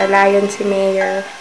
Palayon si Mayor.